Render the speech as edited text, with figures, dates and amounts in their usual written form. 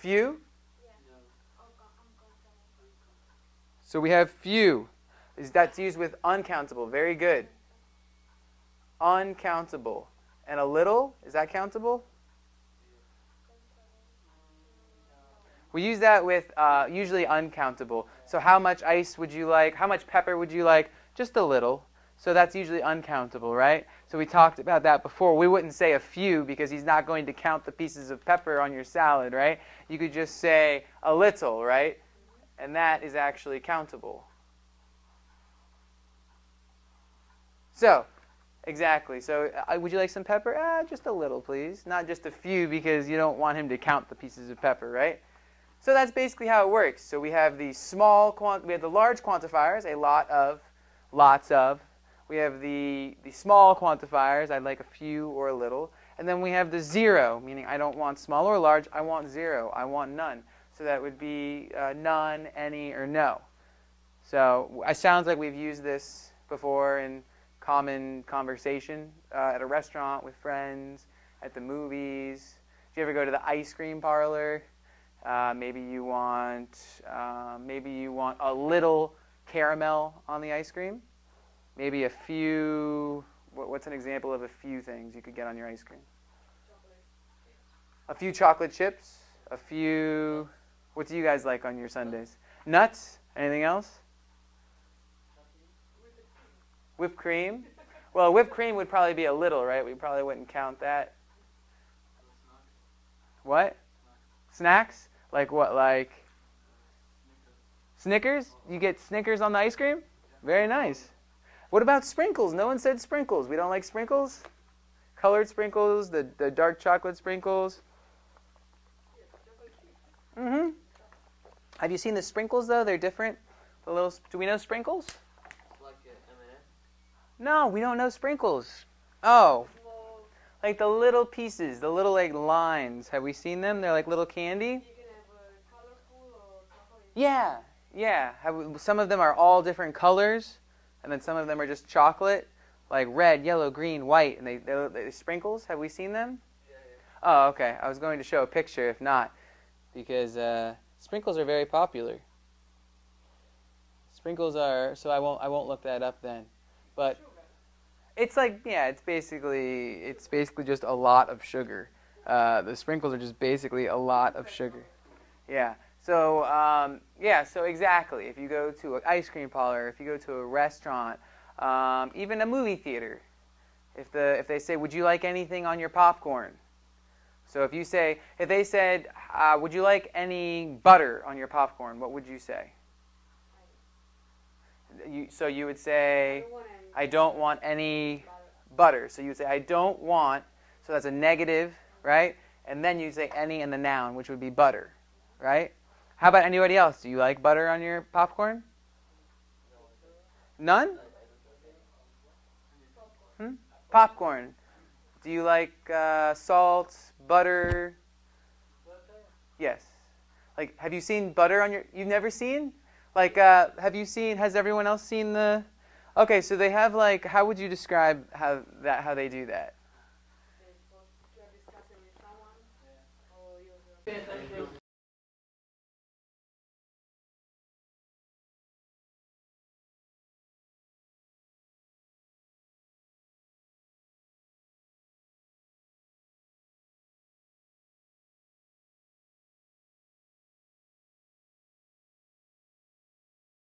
Few? So we have few. That's used with uncountable. Very good. Uncountable. And a little, is that countable? We use that with usually uncountable. So how much ice would you like? How much pepper would you like? Just a little. So that's usually uncountable, right? So we talked about that before. We wouldn't say a few because he's not going to count the pieces of pepper on your salad, right? You could just say a little, right? And that is actually countable. So, exactly. So, would you like some pepper? Just a little, please. Not just a few, because you don't want him to count the pieces of pepper, right? So that's basically how it works. So we have the large quantifiers, a lot of, lots of. We have the small quantifiers, I'd like a few or a little. And then we have the zero, meaning I don't want small or large, I want zero, I want none. So that would be none, any, or no. So it sounds like we've used this before in common conversation at a restaurant with friends, at the movies. Do you ever go to the ice cream parlor? Maybe you want a little caramel on the ice cream. Maybe a few. What's an example of a few things you could get on your ice cream? A few chocolate chips. A few. What do you guys like on your Sundays? Nuts? Anything else? Whipped cream? Well, whipped cream would probably be a little, right? We probably wouldn't count that. What? Snacks? Like what? Like Snickers? You get Snickers on the ice cream? Very nice. What about sprinkles? No one said sprinkles. We don't like sprinkles? Colored sprinkles, the dark chocolate sprinkles. Mm-hmm. Have you seen the sprinkles though? They're different. The little. Do we know sprinkles? Like M&M. No, we don't know sprinkles. Oh, like the little pieces, the little like lines. Have we seen them? They're like little candy. You can have colorful or chocolate. Yeah, yeah. Some of them are all different colors, and then some of them are just chocolate, like red, yellow, green, white, and they're sprinkles. Have we seen them? Yeah, yeah. Oh, okay. I was going to show a picture. If not. Because sprinkles are very popular. Sprinkles are, so I won't look that up then. But it's like, yeah, it's basically just a lot of sugar. The sprinkles are just basically a lot of sugar. Yeah. So so exactly. If you go to an ice cream parlor, if you go to a restaurant, even a movie theater, if they say, "Would you like anything on your popcorn?" So if they said, would you like any butter on your popcorn, what would you say? So you would say, I don't want any butter. So you would say, I don't want, so that's a negative, right? And then you'd say any in the noun, which would be butter, right? How about anybody else? Do you like butter on your popcorn? None? Popcorn. Do you like salt, butter? Yes. Like, have you seen butter on your... You've never seen? Like, has everyone else seen the... Okay, so they have, like, how would you describe how they do that?